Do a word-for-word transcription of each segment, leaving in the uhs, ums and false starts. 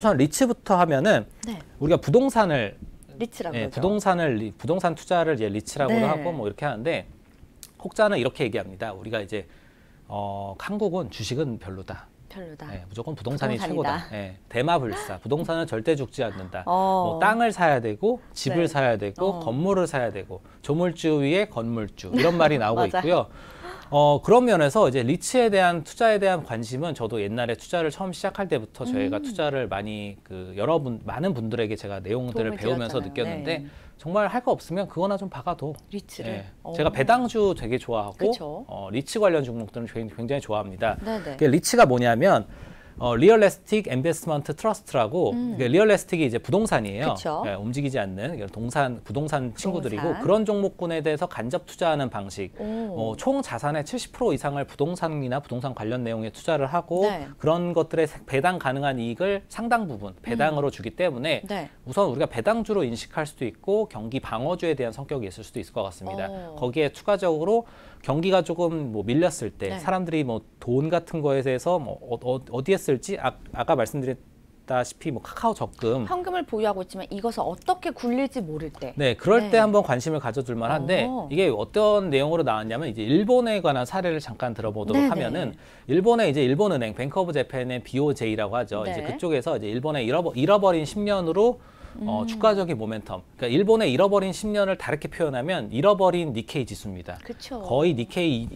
우선 리츠부터 하면은 네. 우리가 부동산을 리츠라고 예, 부동산을 부동산 투자를 이제 리츠라고도 네. 하고 뭐 이렇게 하는데 혹자는 이렇게 얘기합니다. 우리가 이제 어, 한국은 주식은 별로다. 별로다. 예, 무조건 부동산이 부동산이다. 최고다. 예, 대마불사. 부동산은 절대 죽지 않는다. 어. 뭐 땅을 사야 되고 집을 네. 사야 되고 어. 건물을 사야 되고 조물주 위에 건물주 이런 말이 나오고 있고요. 어, 그런 면에서 이제 리츠에 대한 투자에 대한 관심은 저도 옛날에 투자를 처음 시작할 때부터 음. 저희가 투자를 많이 그 여러분 많은 분들에게 제가 내용들을 배우면서 드렸잖아요. 느꼈는데 네. 정말 할 거 없으면 그거나 좀 박아도 리츠를 예. 제가 배당주 되게 좋아하고 어, 리츠 관련 종목들은 굉장히 좋아합니다. 그게 리츠가 뭐냐면 어, 리얼리스틱 인베스트먼트 트러스트라고 음. 리얼리스틱이 이제 부동산이에요. 예, 움직이지 않는 동산, 부동산 친구들이고 부동산. 그런 종목군에 대해서 간접 투자하는 방식. 어, 총 자산의 칠십 퍼센트 이상을 부동산이나 부동산 관련 내용에 투자를 하고 네. 그런 것들에 배당 가능한 이익을 상당 부분 배당으로 음. 주기 때문에 네. 우선 우리가 배당주로 인식할 수도 있고 경기 방어주에 대한 성격이 있을 수도 있을 것 같습니다. 오. 거기에 추가적으로 경기가 조금 뭐 밀렸을 때 네. 사람들이 뭐 돈 같은 거에 대해서 뭐 어, 어디에 쓸지 아, 아까 말씀드렸다시피 뭐 카카오 적금 현금을 보유하고 있지만 이것을 어떻게 굴릴지 모를 때 네 그럴 네. 때 한번 관심을 가져줄 만한데 오. 이게 어떤 내용으로 나왔냐면 이제 일본에 관한 사례를 잠깐 들어보도록 네네. 하면은 일본의 이제 일본은행 뱅크 오브 재팬의 비 오 제이라고 하죠. 네. 이제 그쪽에서 이제 일본의 잃어버, 잃어버린 십 년으로 어, 음. 주가적인 모멘텀. 그러니까 일본의 잃어버린 십 년을 다르게 표현하면 잃어버린 니케이 지수입니다. 그쵸. 거의 니케이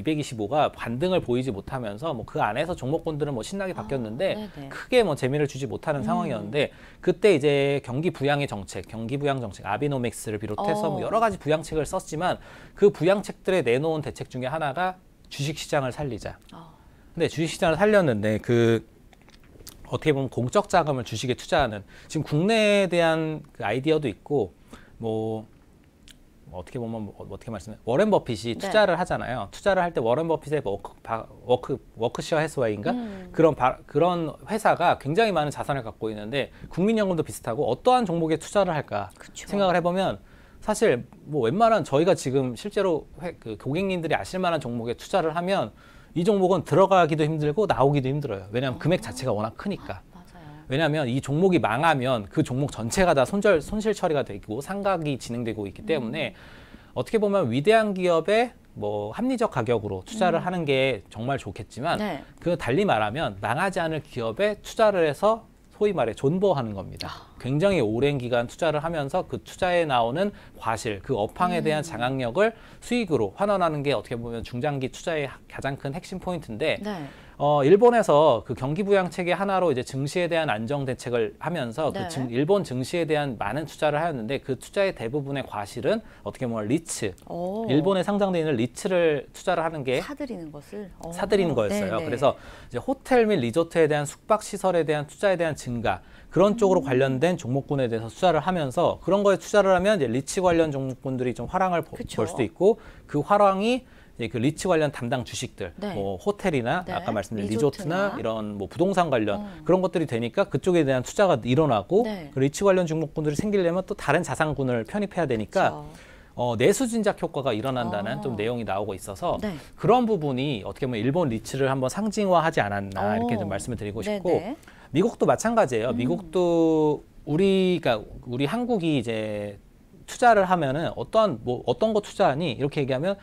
이백이십오가 반등을 보이지 못하면서 뭐 그 안에서 종목군들은 뭐 신나게 바뀌었는데 아, 크게 뭐 재미를 주지 못하는 음. 상황이었는데 그때 이제 경기 부양의 정책, 경기 부양 정책, 아비노믹스를 비롯해서 어. 뭐 여러 가지 부양책을 썼지만 그 부양책들에 내놓은 대책 중에 하나가 주식시장을 살리자. 어. 근데 주식시장을 살렸는데 그 어떻게 보면 공적 자금을 주식에 투자하는 지금 국내에 대한 그 아이디어도 있고 뭐 어떻게 보면 뭐, 어떻게 말씀해 워렌 버핏이 투자를 네. 하잖아요. 투자를 할 때 워렌 버핏의 워크 바, 워크 워크셔 해서웨이인가 음. 그런 바, 그런 회사가 굉장히 많은 자산을 갖고 있는데 국민연금도 비슷하고 어떠한 종목에 투자를 할까 그쵸. 생각을 해보면 사실 뭐 웬만한 저희가 지금 실제로 회, 그 고객님들이 아실 만한 종목에 투자를 하면. 이 종목은 들어가기도 힘들고 나오기도 힘들어요. 왜냐하면 어. 금액 자체가 워낙 크니까. 아, 맞아요. 왜냐하면 이 종목이 망하면 그 종목 전체가 다 손절, 손실 처리가 되고 상각이 진행되고 있기 때문에 음. 어떻게 보면 위대한 기업의 뭐 합리적 가격으로 투자를 음. 하는 게 정말 좋겠지만 네. 그 달리 말하면 망하지 않을 기업에 투자를 해서 소위 말해 존버하는 겁니다. 아. 굉장히 오랜 기간 투자를 하면서 그 투자에 나오는 과실, 그 업황에 음. 대한 장악력을 수익으로 환원하는 게 어떻게 보면 중장기 투자의 가장 큰 핵심 포인트인데 네. 어, 일본에서 그 경기 부양책의 하나로 이제 증시에 대한 안정 대책을 하면서 네. 그 증, 일본 증시에 대한 많은 투자를 하였는데 그 투자의 대부분의 과실은 어떻게 보면 리츠, 오. 일본에 상장되어 있는 리츠를 투자를 하는 게 사들이는 것을 오. 사들이는 거였어요. 네네. 그래서 이제 호텔 및 리조트에 대한 숙박 시설에 대한 투자에 대한 증가 그런 쪽으로 음. 관련된 종목군에 대해서 투자를 하면서 그런 거에 투자를 하면 이제 리츠 관련 종목군들이 좀 화랑을 그쵸. 벌 수도 있고 그 화랑이 이제 그 리츠 관련 담당 주식들, 네. 뭐 호텔이나 네. 아까 말씀드린 리조트나, 리조트나 이런 뭐 부동산 관련 어. 그런 것들이 되니까 그쪽에 대한 투자가 일어나고 네. 그 리츠 관련 종목군들이 생기려면 또 다른 자산군을 편입해야 되니까 그쵸. 어, 내수 진작 효과가 일어난다는 어. 좀 내용이 나오고 있어서 네. 그런 부분이 어떻게 보면 일본 리츠를 한번 상징화하지 않았나 어. 이렇게 좀 말씀을 드리고 싶고 네네. 미국도 마찬가지예요. 음. 미국도 우리가 우리 한국이 이제 투자를 하면은 어떠한 뭐 어떤 거 투자하니 이렇게 얘기하면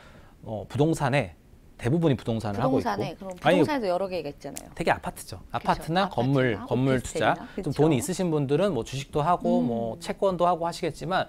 어, 부동산에 대부분이 부동산을 부동산에, 하고 있고, 부동산에도 아니, 여러 개가 있잖아요. 되게 아파트죠. 아파트나 그쵸? 건물, 아파트나 건물 투자. 좀 돈이 있으신 분들은 뭐 주식도 하고 음. 뭐 채권도 하고 하시겠지만.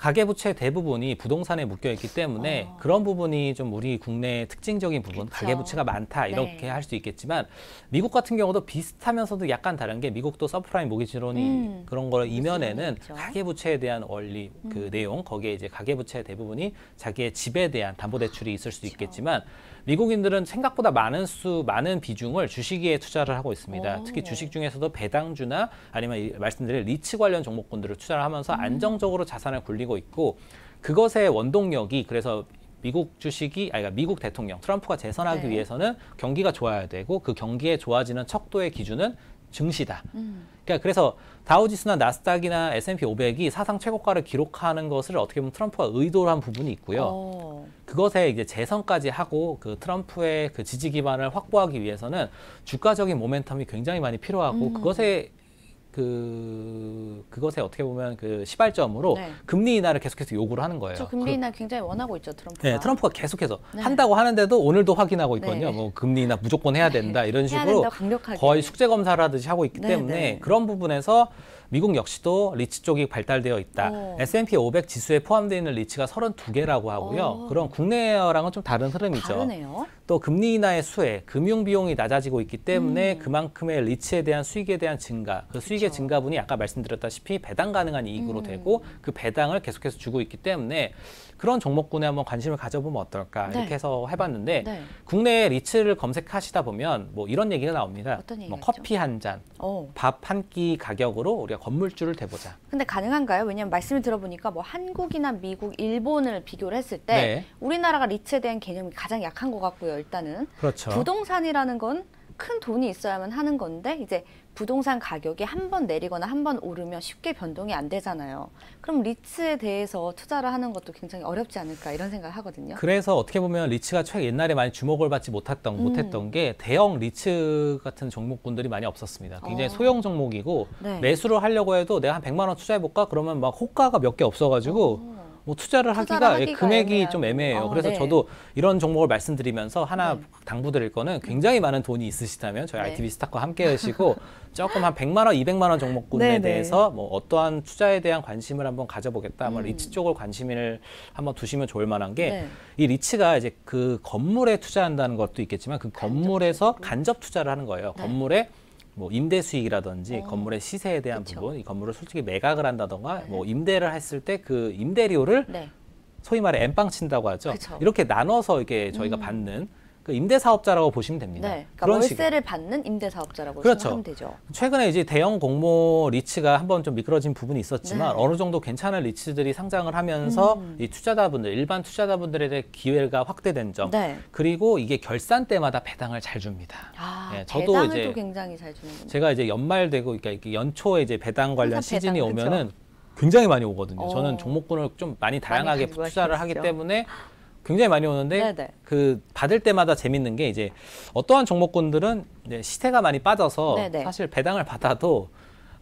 가계부채 대부분이 부동산에 묶여있기 때문에 어. 그런 부분이 좀 우리 국내의 특징적인 부분, 그렇죠. 가계부채가 많다 이렇게 네. 할 수 있겠지만 미국 같은 경우도 비슷하면서도 약간 다른 게 미국도 서프라임 모기지론이 음. 그런 걸 이면에는 그렇죠. 가계부채에 대한 원리, 그 음. 내용, 거기에 이제 가계부채 대부분이 자기의 집에 대한 담보대출이 있을 수도 그렇죠. 있겠지만 미국인들은 생각보다 많은 수, 많은 비중을 주식에 투자를 하고 있습니다. 오. 특히 주식 중에서도 배당주나 아니면 이, 말씀드린 리츠 관련 종목군들을 투자를 하면서 음. 안정적으로 자산을 굴리고 있고 그것의 원동력이 그래서 미국 주식이, 아니, 미국 대통령 트럼프가 재선하기 네. 위해서는 경기가 좋아야 되고 그 경기에 좋아지는 척도의 기준은 증시다. 음. 그러니까 그래서 다우지수나 나스닥이나 에스 앤 피 오백이 사상 최고가를 기록하는 것을 어떻게 보면 트럼프가 의도한 부분이 있고요. 오. 그것에 이제 재선까지 하고 그 트럼프의 그 지지 기반을 확보하기 위해서는 주가적인 모멘텀이 굉장히 많이 필요하고 음. 그것에 그 그것에 어떻게 보면 그 시발점으로 네. 금리 인하를 계속해서 요구를 하는 거예요. 그렇죠. 금리 인하 굉장히 원하고 있죠, 트럼프가. 네, 트럼프가 계속해서 네. 한다고 하는데도 오늘도 확인하고 있거든요. 네. 뭐 금리 인하 무조건 해야 된다 네. 이런 식으로 된다, 거의 숙제 검사를 하듯이 하고 있기 네, 때문에 네. 그런 부분에서 미국 역시도 리츠 쪽이 발달되어 있다. 오. 에스 앤 피 오백 지수에 포함되어 있는 리츠가 삼십이 개라고 하고요. 오. 그런 국내랑은 좀 다른 흐름이죠. 다르네요. 또 금리 인하의 수혜, 금융 비용이 낮아지고 있기 때문에 음. 그만큼의 리츠에 대한 수익에 대한 증가, 그 수익의 그렇죠. 증가분이 아까 말씀드렸다시피 배당 가능한 이익으로 음. 되고 그 배당을 계속해서 주고 있기 때문에 그런 종목군에 한번 관심을 가져보면 어떨까 네. 이렇게 해서 해봤는데 네. 국내에 리츠를 검색하시다 보면 뭐 이런 얘기가 나옵니다. 어떤 얘기죠? 뭐 커피 한 잔, 밥 한 끼 가격으로 우리가 건물주를 대보자. 근데 가능한가요? 왜냐하면 말씀을 들어보니까 뭐 한국이나 미국, 일본을 비교를 했을 때 네. 우리나라가 리츠에 대한 개념이 가장 약한 것 같고요. 일단은 그렇죠. 부동산이라는 건 큰 돈이 있어야만 하는 건데 이제 부동산 가격이 한 번 내리거나 한 번 오르면 쉽게 변동이 안 되잖아요. 그럼 리츠에 대해서 투자를 하는 것도 굉장히 어렵지 않을까 이런 생각을 하거든요. 그래서 어떻게 보면 리츠가 최 옛날에 많이 주목을 받지 못했던, 음. 못했던 게 대형 리츠 같은 종목군들이 많이 없었습니다. 굉장히 어. 소형 종목이고 네. 매수를 하려고 해도 내가 한 백만 원 투자해볼까? 그러면 막 호가가 몇 개 없어가지고 어. 뭐 투자를, 투자를 하기가, 하기가 금액이 애매한. 좀 애매해요. 아, 그래서 네. 저도 이런 종목을 말씀드리면서 하나 네. 당부드릴 거는 굉장히 많은 돈이 있으시다면 저희 네. 아이티비 스탁과 함께 하시고 조금 한 백만 원, 이백만 원 종목군에 네, 대해서 네. 뭐 어떠한 투자에 대한 관심을 한번 가져보겠다. 음. 리츠 쪽을 관심을 한번 두시면 좋을 만한 게 이 네. 리츠가 이제 그 건물에 투자한다는 것도 있겠지만 그 건물에서 간접, 간접 투자를 하는 거예요. 네. 건물에 뭐 임대 수익이라든지 어. 건물의 시세에 대한 그쵸. 부분, 이 건물을 솔직히 매각을 한다던가 네. 뭐 임대를 했을 때 그 임대료를 네. 소위 말해 엠빵 친다고 하죠. 그쵸. 이렇게 나눠서 이게 저희가 음. 받는 그 임대사업자라고 보시면 됩니다. 네. 그러니까 그런 월세를 식으로. 받는 임대사업자라고 그렇죠. 생각하면 되죠. 최근에 이제 대형 공모 리츠가 한번 좀 미끄러진 부분이 있었지만 네. 어느 정도 괜찮은 리츠들이 상장을 하면서 음. 이 투자자분들, 일반 투자자분들의 기회가 확대된 점. 네. 그리고 이게 결산 때마다 배당을 잘 줍니다. 아, 네. 저도 배당을 이제 또 굉장히 잘 주는군요. 제가 이제 연말되고 그러니까 연초에 이제 배당 관련 시즌이 배당, 오면은 그렇죠. 굉장히 많이 오거든요. 어. 저는 종목군을 좀 많이 다양하게 많이 투자를 하기 때문에. 굉장히 많이 오는데 네네. 그 받을 때마다 재밌는 게 이제 어떠한 종목군들은 이제 시세가 많이 빠져서 네네. 사실 배당을 받아도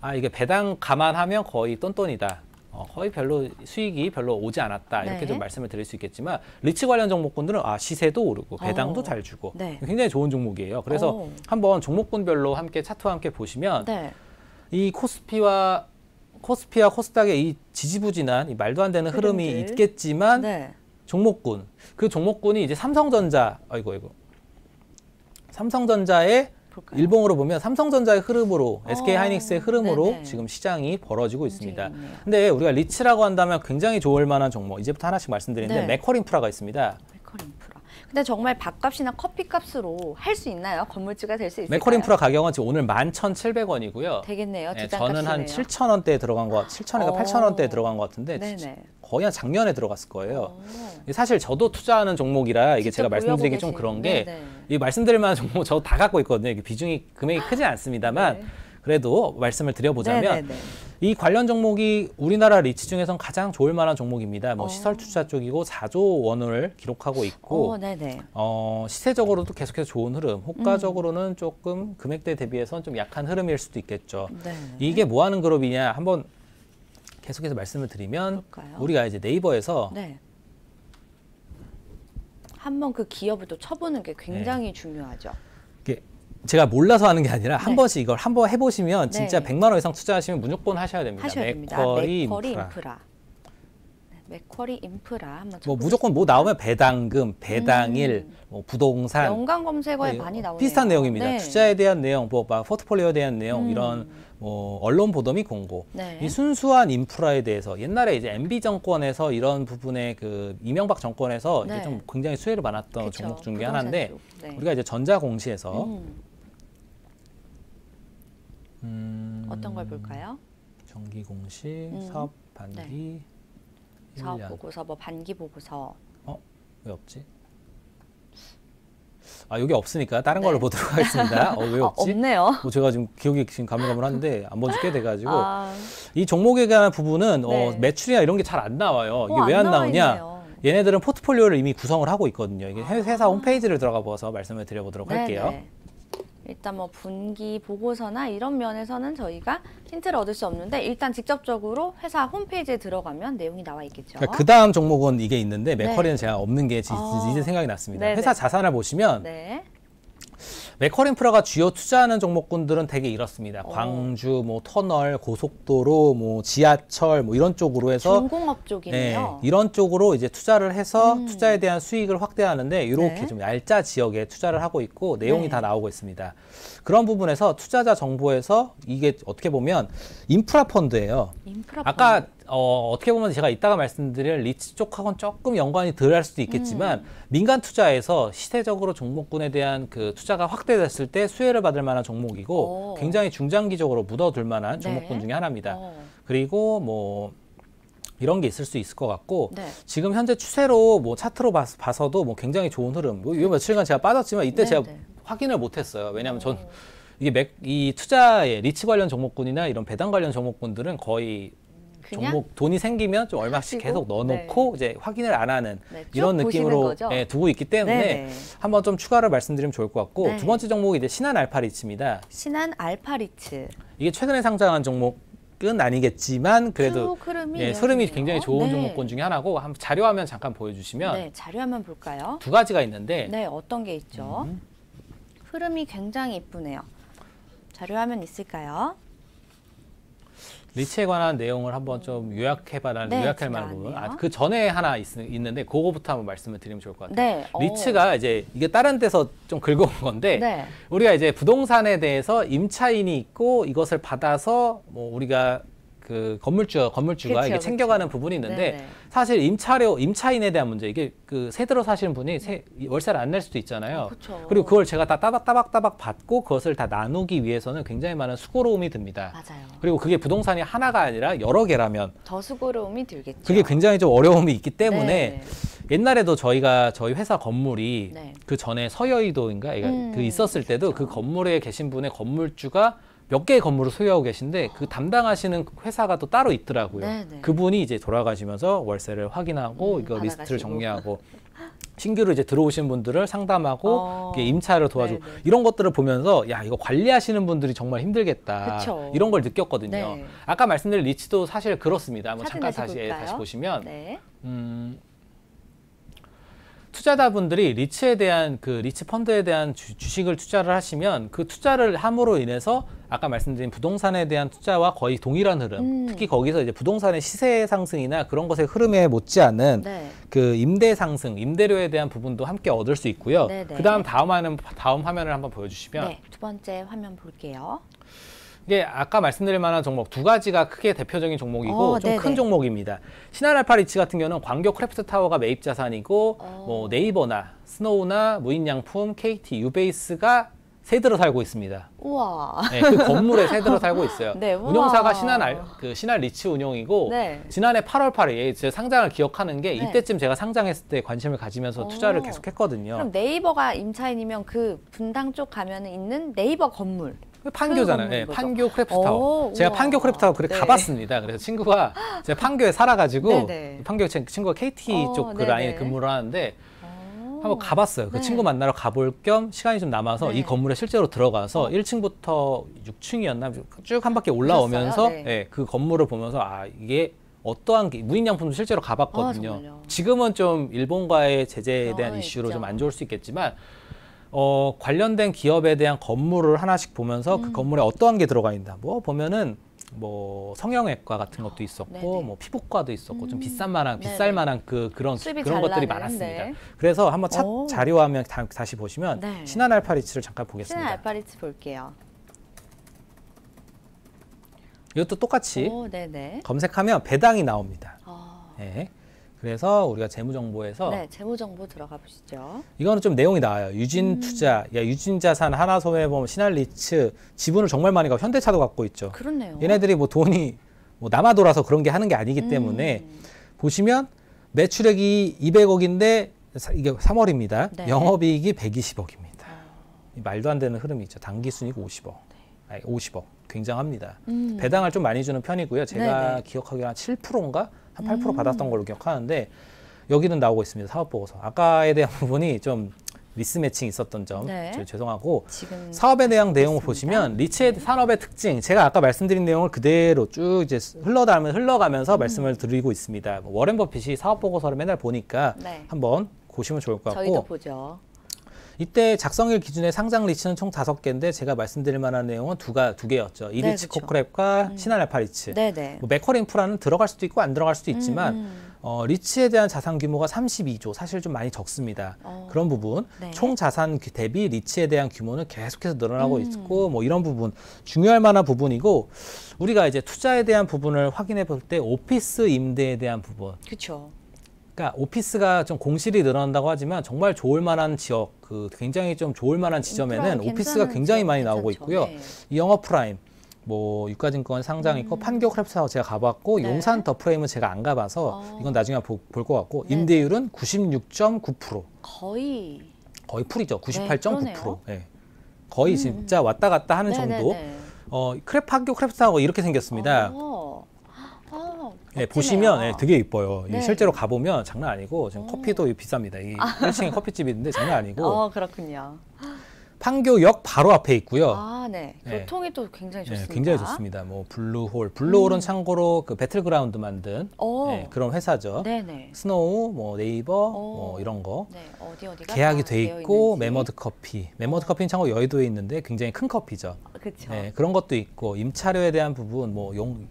아 이게 배당 감안하면 거의 똔똔이다. 어, 거의 별로 수익이 별로 오지 않았다. 네. 이렇게 좀 말씀을 드릴 수 있겠지만 리츠 관련 종목군들은 아 시세도 오르고 배당도 오. 잘 주고 네. 굉장히 좋은 종목이에요. 그래서 오. 한번 종목군별로 함께 차트와 함께 보시면 네. 이 코스피와 코스피와 코스닥의 이 지지부진한 이 말도 안 되는 흐름이 흐름들. 있겠지만 네. 종목군. 그 종목군이 이제 삼성전자, 아이고, 아이고. 삼성전자의 볼까요? 일봉으로 보면 삼성전자의 흐름으로, 어, 에스케이하이닉스의 흐름으로 네네. 지금 시장이 벌어지고 있습니다. 근데 우리가 리츠라고 한다면 굉장히 좋을 만한 종목, 이제부터 하나씩 말씀드리는데, 네. 맥쿼리 인프라가 있습니다. 맥쿼리 인프라. 근데 정말 밥값이나 커피값으로 할 수 있나요? 건물주가 될 수 있을까요? 맥쿼리 인프라 가격은 지금 오늘 만 천칠백 원이고요. 되겠네요. 네, 저는 한 칠천 원대에 들어간 것, 칠천 원에서 팔천 원대에 들어간 것 같은데 네네. 거의 한 작년에 들어갔을 거예요. 오. 사실 저도 투자하는 종목이라 이게 제가 말씀드리기 좀 그런 게 이 말씀드릴 만한 종목 저도 다 갖고 있거든요. 이게 비중이 금액이 크지 않습니다만 네. 그래도 말씀을 드려보자면 네네네. 이 관련 종목이 우리나라 리츠 중에선 가장 좋을 만한 종목입니다. 뭐 어. 시설 투자 쪽이고 사조 원을 기록하고 있고 어, 어, 시세적으로도 계속해서 좋은 흐름, 호가적으로는 음. 조금 금액대 대비해서는 좀 약한 흐름일 수도 있겠죠. 네네. 이게 뭐 하는 그룹이냐 한번 계속해서 말씀을 드리면 그럴까요? 우리가 이제 네이버에서 네. 한번 그 기업을 또 쳐보는 게 굉장히 네. 중요하죠. 이게 제가 몰라서 하는 게 아니라 한 네. 번씩 이걸 한번 해보시면 네. 진짜 백만 원 이상 투자하시면 무조건 하셔야 됩니다. 하셔야 됩니다. 맥쿼리 인프라. 인프라. 네, 맥쿼리 인프라. 한번 뭐 무조건 뭐 나오면 배당금, 배당일, 음. 뭐 부동산. 연관 검색어에 네, 많이 나오네요. 비슷한 내용입니다. 네. 투자에 대한 내용, 뭐 포트폴리오에 대한 내용 음. 이런 뭐 언론 보도및 공고. 네. 이 순수한 인프라에 대해서 옛날에 이제 엠비 정권에서 이런 부분에 그 이명박 정권에서 네. 이제 좀 굉장히 수혜를 받았던 그쵸. 종목 중에 하나인데 네. 우리가 이제 전자공시에서 음. 음, 어떤 걸 볼까요? 정기 공시, 음. 사업 반기, 네. 사업 보고서, 뭐 반기 보고서. 어? 왜 없지? 아, 여기 없으니까 다른 네. 걸로 보도록 하겠습니다. 어, 왜 없지? 아, 없네요. 뭐 제가 지금 기억이 지금 가물가물한데 안 본 지 꽤 돼가지고 아... 이 종목에 관한 부분은 네. 어, 매출이나 이런 게 잘 안 나와요. 이게 왜 안 나오냐? 있네요. 얘네들은 포트폴리오를 이미 구성을 하고 있거든요. 이게 회사 아... 홈페이지를 들어가 보아서 말씀을 드려보도록 네네. 할게요. 일단 뭐 분기 보고서나 이런 면에서는 저희가 힌트를 얻을 수 없는데 일단 직접적으로 회사 홈페이지에 들어가면 내용이 나와 있겠죠. 그러니까 그다음 종목은 이게 있는데 맥커리는 네. 제가 없는 게 지, 어. 이제 생각이 났습니다. 네네. 회사 자산을 보시면 네. 맥커리 인프라가 주요 투자하는 종목군들은 되게 이렇습니다. 어. 광주, 뭐 터널, 고속도로, 뭐 지하철, 뭐 이런 쪽으로 해서 중공업 쪽이네요. 네, 이런 쪽으로 이제 투자를 해서 음. 투자에 대한 수익을 확대하는데 이렇게 네. 좀 얄짜 지역에 투자를 하고 있고 내용이 네. 다 나오고 있습니다. 그런 부분에서 투자자 정보에서 이게 어떻게 보면 인프라 펀드예요. 인프라 펀드. 아까 어, 어떻게 보면 제가 이따가 말씀드릴 리츠 쪽하고는 조금 연관이 덜할 수도 있겠지만 음. 민간 투자에서 시세적으로 종목군에 대한 그 투자가 확대됐을 때 수혜를 받을 만한 종목이고 오. 굉장히 중장기적으로 묻어둘 만한 종목군 네. 중에 하나입니다. 오. 그리고 뭐 이런 게 있을 수 있을 것 같고 네. 지금 현재 추세로 뭐 차트로 봐서, 봐서도 뭐 굉장히 좋은 흐름. 요 며칠간 제가 빠졌지만 이때 네네. 제가 확인을 못했어요. 왜냐하면 전 이게 맥, 이 투자의 리츠 관련 종목군이나 이런 배당 관련 종목군들은 거의 종목 돈이 생기면 좀 얼마씩 하시고, 계속 넣어놓고 네. 이제 확인을 안 하는 네, 이런 느낌으로 예, 두고 있기 때문에 네네. 한번 좀 추가를 말씀드리면 좋을 것 같고 네. 두 번째 종목이 이제 신한 알파리츠입니다. 신한 알파리츠 이게 최근에 상장한 종목은 아니겠지만 그래도 흐름이, 예, 흐름이 굉장히 좋은 네. 종목권 중에 하나고 한번 자료화면 잠깐 보여주시면 네, 자료화면 볼까요? 두 가지가 있는데 네 어떤 게 있죠? 음. 흐름이 굉장히 이쁘네요. 자료화면 있을까요? 리츠에 관한 내용을 한번 좀 요약해봐라는 네, 요약할 만한 부분. 아, 그 전에 하나 있, 있는데 그거부터 한번 말씀을 드리면 좋을 것 같아요. 네, 리츠가 오. 이제 이게 다른 데서 좀 긁어온 건데 네. 우리가 이제 부동산에 대해서 임차인이 있고 이것을 받아서 뭐 우리가 그 건물주 건물주가 그쵸, 이게 챙겨가는 그쵸. 부분이 있는데 네네. 사실 임차료 임차인에 대한 문제 이게 그 세대로 사시는 분이 세, 월세를 안 낼 수도 있잖아요. 그쵸. 그리고 그걸 제가 다 따박따박 따박 받고 그것을 다 나누기 위해서는 굉장히 많은 수고로움이 듭니다. 맞아요. 그리고 그게 부동산이 하나가 아니라 여러 개라면 더 수고로움이 들겠죠. 그게 굉장히 좀 어려움이 있기 때문에 네네. 옛날에도 저희가 저희 회사 건물이 네. 그 전에 서여의도인가 음, 그 있었을 때도 그쵸. 그 건물에 계신 분의 건물주가 몇 개의 건물을 소유하고 계신데 그 담당하시는 회사가 또 따로 있더라고요. 네네. 그분이 이제 돌아가시면서 월세를 확인하고 음, 이거 받아가시고. 리스트를 정리하고 신규로 이제 들어오신 분들을 상담하고 어, 임차를 도와주고 네네. 이런 것들을 보면서 야 이거 관리하시는 분들이 정말 힘들겠다. 그쵸. 이런 걸 느꼈거든요. 네. 아까 말씀드린 리츠도 사실 그렇습니다. 한번 잠깐 다시, 예, 다시 보시면 네. 음, 투자자분들이 리츠에 대한 그 리츠 펀드에 대한 주, 주식을 투자를 하시면 그 투자를 함으로 인해서 아까 말씀드린 부동산에 대한 투자와 거의 동일한 흐름, 음. 특히 거기서 이제 부동산의 시세 상승이나 그런 것의 흐름에 못지않은 네. 그 임대 상승, 임대료에 대한 부분도 함께 얻을 수 있고요. 그 다음 다음 화면, 다음 화면을 한번 보여주시면 네, 두 번째 화면 볼게요. 이게 아까 말씀드릴 만한 종목 두 가지가 크게 대표적인 종목이고 좀 큰 종목입니다. 신한 알파리츠 같은 경우는 광교 크래프트 타워가 매입 자산이고 어. 뭐 네이버나 스노우나 무인양품, 케이티, 유베이스가 세대로 살고 있습니다. 우와. 네, 그 건물에 세대로 살고 있어요. 네, 운용사가 신한 알, 그 신한 리츠 운용이고 네. 지난해 팔월 팔일 제 상장을 기억하는 게 네. 이때쯤 제가 상장했을 때 관심을 가지면서 오. 투자를 계속했거든요. 그럼 네이버가 임차인이면 그 분당 쪽 가면 있는 네이버 건물. 판교잖아요. 네, 판교 크래프트타워. 제가 우와. 판교 크래프트타워 그래 네. 가봤습니다. 그래서 친구가 제가 판교에 살아가지고 네네. 판교 친구가 케이티 어, 쪽 그 라인에 근무를 하는데 한번 가봤어요. 네. 그 친구 만나러 가볼 겸 시간이 좀 남아서 네. 이 건물에 실제로 들어가서 어. 일층부터 육층이었나 쭉 한 바퀴 올라오면서 네. 네, 그 건물을 보면서 아 이게 어떠한 무인양품도 실제로 가봤거든요. 아, 지금은 좀 일본과의 제재에 대한 어, 이슈로 좀 안 좋을 수 있겠지만 어, 관련된 기업에 대한 건물을 하나씩 보면서 음. 그 건물에 어떠한 게 들어가 있나 뭐 보면은 뭐 성형외과 같은 것도 있었고 어, 뭐 피부과도 있었고 음. 좀 비싼 만한 비쌀 네네. 만한 그 그런 그런 것들이 많았습니다. 네. 그래서 한번 차, 자료화면 다, 다시 보시면 네. 신한 알파리츠를 잠깐 보겠습니다. 신한 알파리츠 볼게요. 이것도 똑같이 오, 검색하면 배당이 나옵니다. 아. 네. 그래서 우리가 재무정보에서 네, 재무정보 들어가 보시죠. 이거는 좀 내용이 나와요. 유진투자, 음. 유진자산, 하나손해보험, 신한리츠 지분을 정말 많이 갖고 현대차도 갖고 있죠. 그렇네요. 얘네들이 뭐 돈이 뭐 남아 돌아서 그런 게 하는 게 아니기 음. 때문에 보시면 매출액이 이백억인데 이게 삼월입니다. 네. 영업이익이 백이십억입니다. 아. 말도 안 되는 흐름이 있죠. 당기순이익 오십억. 네. 아니, 오십억. 굉장합니다. 음. 배당을 좀 많이 주는 편이고요. 제가 네네. 기억하기로 한 칠 퍼센트인가? 한 팔 퍼센트 음. 받았던 걸로 기억하는데 여기는 나오고 있습니다. 사업보고서. 아까에 대한 부분이 좀 미스매칭이 있었던 점 네. 저희 죄송하고 사업의 내용 내용을 보시면 리츠의 산업의 특징 제가 아까 말씀드린 내용을 그대로 쭉 이제 흘러가면 흘러가면서 음. 말씀을 드리고 있습니다. 워렌 버핏이 사업 보고서를 맨날 보니까 네. 한번 보시면 좋을 것 같고 저희도 보죠. 이때 작성일 기준에 상장 리츠는 총 다섯 개인데 제가 말씀드릴 만한 내용은 두가, 두 개였죠. 이리츠 네, 코크랩과 음. 신한 알파 리츠. 뭐 맥쿼리 인프라는 들어갈 수도 있고 안 들어갈 수도 있지만 음, 음. 어, 리츠에 대한 자산 규모가 삼십이 조, 사실 좀 많이 적습니다. 어, 그런 부분, 네. 총 자산 대비 리츠에 대한 규모는 계속해서 늘어나고 음. 있고 뭐 이런 부분, 중요할 만한 부분이고 우리가 이제 투자에 대한 부분을 확인해 볼 때 오피스 임대에 대한 부분. 그렇죠. 그러니까 오피스가 좀 공실이 늘어난다고 하지만 정말 좋을 만한 지역, 그 굉장히 좀 좋을 만한 지점에는 오피스가 굉장히 많이 괜찮죠. 나오고 있고요. 네. 이 영어 프라임, 뭐 유가증권 상장 있고 음. 판교 크랩사워 제가 가봤고 네. 용산 더 프레임은 제가 안 가봐서 어. 이건 나중에 볼 것 같고 네. 임대율은 구십육 점 구 퍼센트 거의 거의 풀이죠. 구십팔 점 구 퍼센트 네, 네. 거의 음. 진짜 왔다 갔다 하는 네, 정도. 네, 네. 어 크랩 판교 크랩사워가 이렇게 생겼습니다. 어. 네, 보시면 네, 되게 이뻐요. 네. 실제로 가보면 장난 아니고 지금 오. 커피도 비쌉니다. 이 일 층에 커피집인데 장난 아니고. 어, 그렇군요. 판교역 바로 앞에 있고요. 아, 네. 네. 교통이 또 굉장히 좋습니다. 네, 굉장히 좋습니다. 뭐 블루홀, 블루홀은 음. 참고로 그 배틀그라운드 만든 네, 그런 회사죠. 네네. 스노우, 뭐 네이버, 뭐 이런 거. 네. 어디 어디가 계약이 돼 있고 메머드 커피, 메머드 커피는 참고로 여의도에 있는데 굉장히 큰 커피죠. 그렇죠. 네, 그런 것도 있고 임차료에 대한 부분, 뭐 용.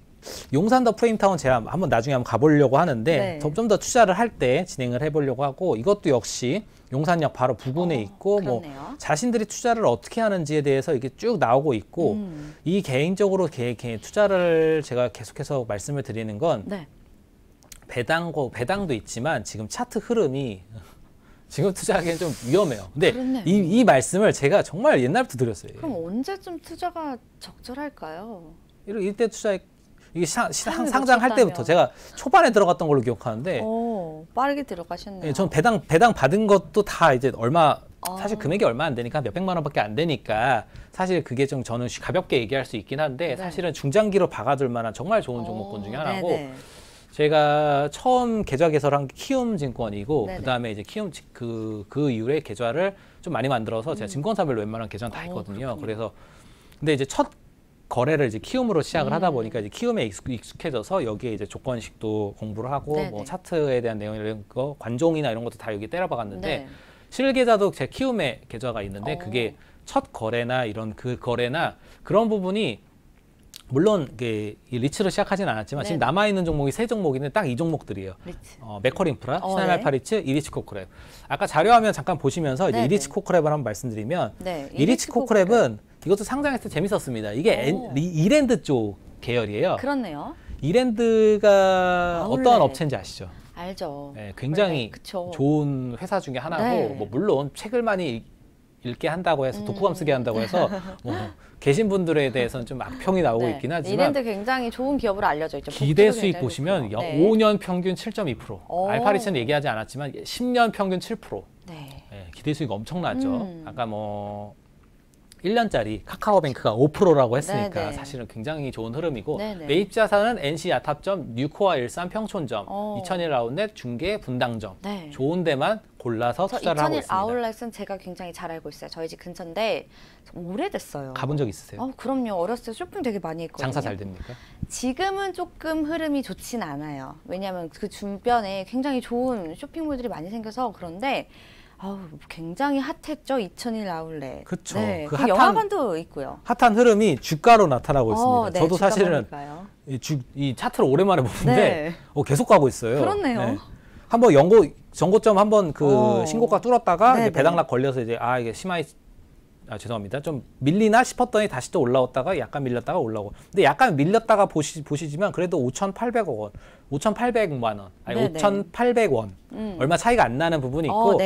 용산 더 프레임타운 제가 한번 나중에 한번 가보려고 하는데 네. 좀 더 투자를 할 때 진행을 해보려고 하고 이것도 역시 용산역 바로 부근에 어, 있고 그렇네요. 뭐 자신들이 투자를 어떻게 하는지에 대해서 이게 쭉 나오고 있고 음. 이 개인적으로 개, 개, 투자를 제가 계속해서 말씀을 드리는 건 네. 배당고, 배당도 있지만 지금 차트 흐름이 지금 투자하기엔 좀 위험해요. 근데 이, 이 말씀을 제가 정말 옛날부터 드렸어요. 그럼 언제쯤 투자가 적절할까요? 이때 투자에 이게 사, 상장할 때부터 제가 초반에 들어갔던 걸로 기억하는데 오, 빠르게 들어가셨네요. 예, 전 배당 배당 받은 것도 다 이제 얼마 아. 사실 금액이 얼마 안 되니까 몇 백만 원밖에 안 되니까 사실 그게 좀 저는 가볍게 얘기할 수 있긴 한데 네. 사실은 중장기로 박아둘 만한 정말 좋은 종목군 중에 하나고 네네. 제가 처음 계좌 개설한 게 키움증권이고 그다음에 이제 키움 그, 그 이후에 계좌를 좀 많이 만들어서 음. 제가 증권사별로 웬만한 계좌는 다 있거든요. 오, 그래서 근데 이제 첫 거래를 이제 키움으로 시작을 음. 하다 보니까 이제 키움에 익숙, 익숙해져서 여기에 이제 조건식도 공부를 하고 네네. 뭐 차트에 대한 내용 이런 거 관종이나 이런 것도 다 여기 때려박았는데 네. 실계좌도 제 키움에 계좌가 있는데 오. 그게 첫 거래나 이런 그 거래나 그런 부분이 물론 이게 리츠로 시작하진 않았지만 네네. 지금 남아있는 종목이 세 종목인데 딱 이 종목들이에요. 어, 맥쿼리 인프라, 어, 신한 알파 리츠, 네. 이리츠 코크랩. 아까 자료화면 잠깐 보시면서 이제 이리츠 코크랩을 한번 말씀드리면 네. 이리츠 코크랩은 코크랩. 이것도 상장했을 때 재밌었습니다. 이게 이랜드 쪽 계열이에요. 그렇네요. 이랜드가 아울렛. 어떠한 업체인지 아시죠? 알죠. 네, 굉장히 원래, 좋은 회사 중에 하나고 네. 뭐 물론 책을 많이 읽게 한다고 해서 음. 독후감 쓰게 한다고 해서 뭐 계신 분들에 대해서는 좀 악평이 나오고 네. 있긴 하지만 이랜드 굉장히 좋은 기업으로 알려져 있죠. 기대 수익 보시면 네. 오 년 평균 칠 점 이 퍼센트 알파리츠는 얘기하지 않았지만 십 년 평균 칠 퍼센트 네. 네, 기대 수익 엄청나죠. 음. 아까 뭐 일 년짜리 카카오뱅크가 오 퍼센트라고 했으니까 네네. 사실은 굉장히 좋은 흐름이고 네네. 매입 자산은 엔씨 야탑점, 뉴코어 일산 평촌점, 오. 이천일 아웃렛 중계 분당점 네. 좋은 데만 골라서 투자를 하고 있습니다. 이천일 아웃렛은 제가 굉장히 잘 알고 있어요. 저희 집 근처인데 오래됐어요. 가본 적 있으세요? 어, 그럼요. 어렸을 때 쇼핑 되게 많이 했거든요. 장사 잘 됩니까? 지금은 조금 흐름이 좋진 않아요. 왜냐하면 그 주변에 굉장히 좋은 쇼핑몰들이 많이 생겨서 그런데 아우, 굉장히 핫했죠. 이천일 아울렛. 그렇죠. 네, 그 핫한, 영화관도 있고요. 핫한 흐름이 주가로 나타나고 있습니다. 어, 네, 저도 사실은 이, 주, 이 차트를 오랜만에 보는데 네. 어, 계속 가고 있어요. 그렇네요. 네. 한번 연고, 전고점 한번 그 오. 신고가 뚫었다가 이제 배당락 걸려서 이제 아 이게 심하이 아 죄송합니다. 좀 밀리나 싶었더니 다시 또 올라왔다가 약간 밀렸다가 올라오고 근데 약간 밀렸다가 보시, 보시지만 그래도 오천팔백억 원 오천팔백만 원 아니 네네. 오천팔백 원 음. 얼마 차이가 안 나는 부분이 있고 어,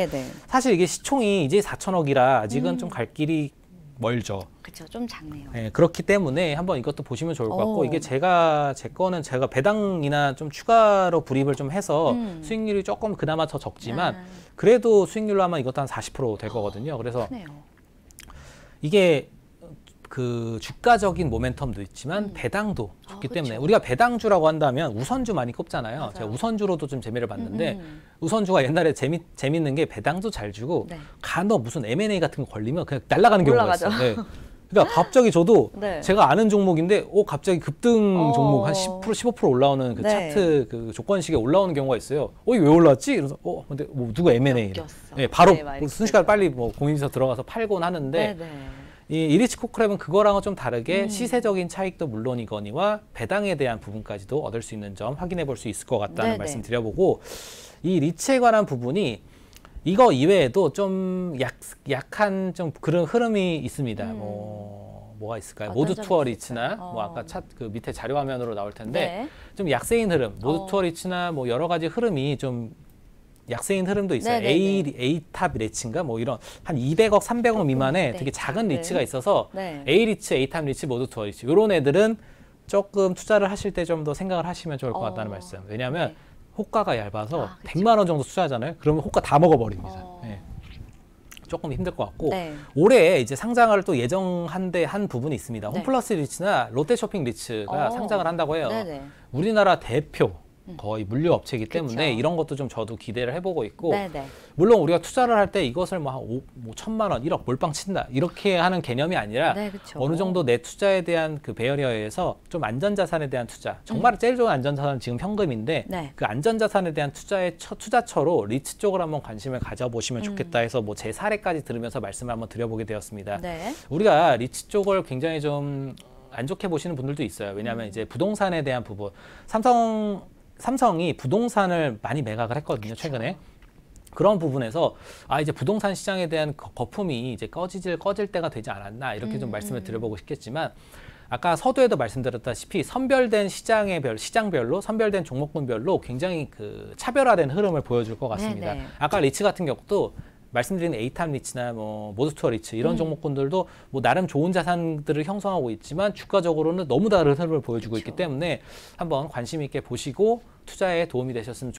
사실 이게 시총이 이제 사천억이라 아직은 음. 좀 갈 길이 멀죠. 그렇죠. 좀 작네요. 네, 그렇기 때문에 한번 이것도 보시면 좋을 것 같고 오. 이게 제가 제 거는 제가 배당이나 좀 추가로 불입을 좀 해서 음. 수익률이 조금 그나마 더 적지만 아. 그래도 수익률로 하면 이것도 한 사십 퍼센트 될 거거든요. 그래서 크네요. 이게 그 주가적인 모멘텀도 있지만 음. 배당도 좋기 아, 때문에 우리가 배당주라고 한다면 우선주 많이 꼽잖아요. 맞아요. 제가 우선주로도 좀 재미를 봤는데 음. 우선주가 옛날에 재미, 재밌는 게 배당도 잘 주고 네. 간혹 무슨 엠 앤 에이 같은 거 걸리면 그냥 날아가는 경우가 있어요. 네. 그러니까 갑자기 저도 네. 제가 아는 종목인데 어 갑자기 급등 어... 종목 한 십 퍼센트, 십오 퍼센트 올라오는 그 네. 차트 그 조건식에 올라오는 경우가 있어요. 어, 이거 왜 올랐지? 그래서 어 근데 뭐 누가 엠 앤 에이 네, 바로 네, 순식간에 빨리 뭐 공인인사 들어가서 팔곤 하는데 네, 네. 이 이리치 코크랩은 그거랑은 좀 다르게 음. 시세적인 차익도 물론이거니와 배당에 대한 부분까지도 얻을 수 있는 점 확인해 볼 수 있을 것 같다는 네, 말씀 드려보고 이 리츠에 관한 부분이 이거 이외에도 좀 약, 약한 좀 그런 흐름이 있습니다. 음. 뭐, 뭐가 있을까요? 아, 모두 투어 리츠나, 어. 뭐 아까 차, 그 밑에 자료화면으로 나올 텐데, 네. 좀 약세인 흐름, 모두 어. 투어 리츠나 뭐 여러 가지 흐름이 좀 약세인 흐름도 있어요. 네네네. A, A탑 리츠인가? 뭐 이런 한 이백억, 삼백억 미만의 네. 되게 작은 네. 리츠가 있어서, 네. A 리츠, A탑 리츠, 모두 투어 리츠. 이런 애들은 조금 투자를 하실 때 좀 더 생각을 하시면 좋을 것 어. 같다는 말씀. 왜냐하면, 네. 호가가 얇아서 아, 백만 원 정도 투자하잖아요. 그러면 호가 다 먹어버립니다. 어... 네. 조금 힘들 것 같고 네. 올해 이제 상장을 또 예정한데 한 부분이 있습니다. 네. 홈플러스 리츠나 롯데쇼핑 리츠가 어... 상장을 한다고 해요. 네네. 우리나라 대표 거의 물류업체이기 그쵸. 때문에 이런 것도 좀 저도 기대를 해보고 있고 네네. 물론 우리가 투자를 할 때 이것을 뭐 한 오, 뭐 천만 원, 일억 몰빵 친다 이렇게 하는 개념이 아니라 네, 어느 정도 내 투자에 대한 그 배어리어에서 좀 안전자산에 대한 투자 정말 음. 제일 좋은 안전자산은 지금 현금인데 네. 그 안전자산에 대한 투자의 처, 투자처로 리츠 쪽으로 한번 관심을 가져보시면 음. 좋겠다 해서 뭐 제 사례까지 들으면서 말씀을 한번 드려보게 되었습니다. 네. 우리가 리츠 쪽을 굉장히 좀 안 좋게 보시는 분들도 있어요. 왜냐하면 음. 이제 부동산에 대한 부분 삼성 삼성이 부동산을 많이 매각을 했거든요, 그쵸. 최근에. 그런 부분에서 아 이제 부동산 시장에 대한 거품이 이제 꺼질 꺼질 때가 되지 않았나 이렇게 음, 좀 말씀을 드려보고 싶겠지만 아까 서두에도 말씀드렸다시피 선별된 시장의 별 시장별로 선별된 종목군별로 굉장히 그 차별화된 흐름을 보여줄 것 같습니다. 네네. 아까 리츠 같은 경우도 말씀드린 A탑 리츠나 뭐 모드투어 리츠 이런 음. 종목군들도 뭐 나름 좋은 자산들을 형성하고 있지만 주가적으로는 너무 다른 흐름을 보여주고 그렇죠. 있기 때문에 한번 관심 있게 보시고 투자에 도움이 되셨으면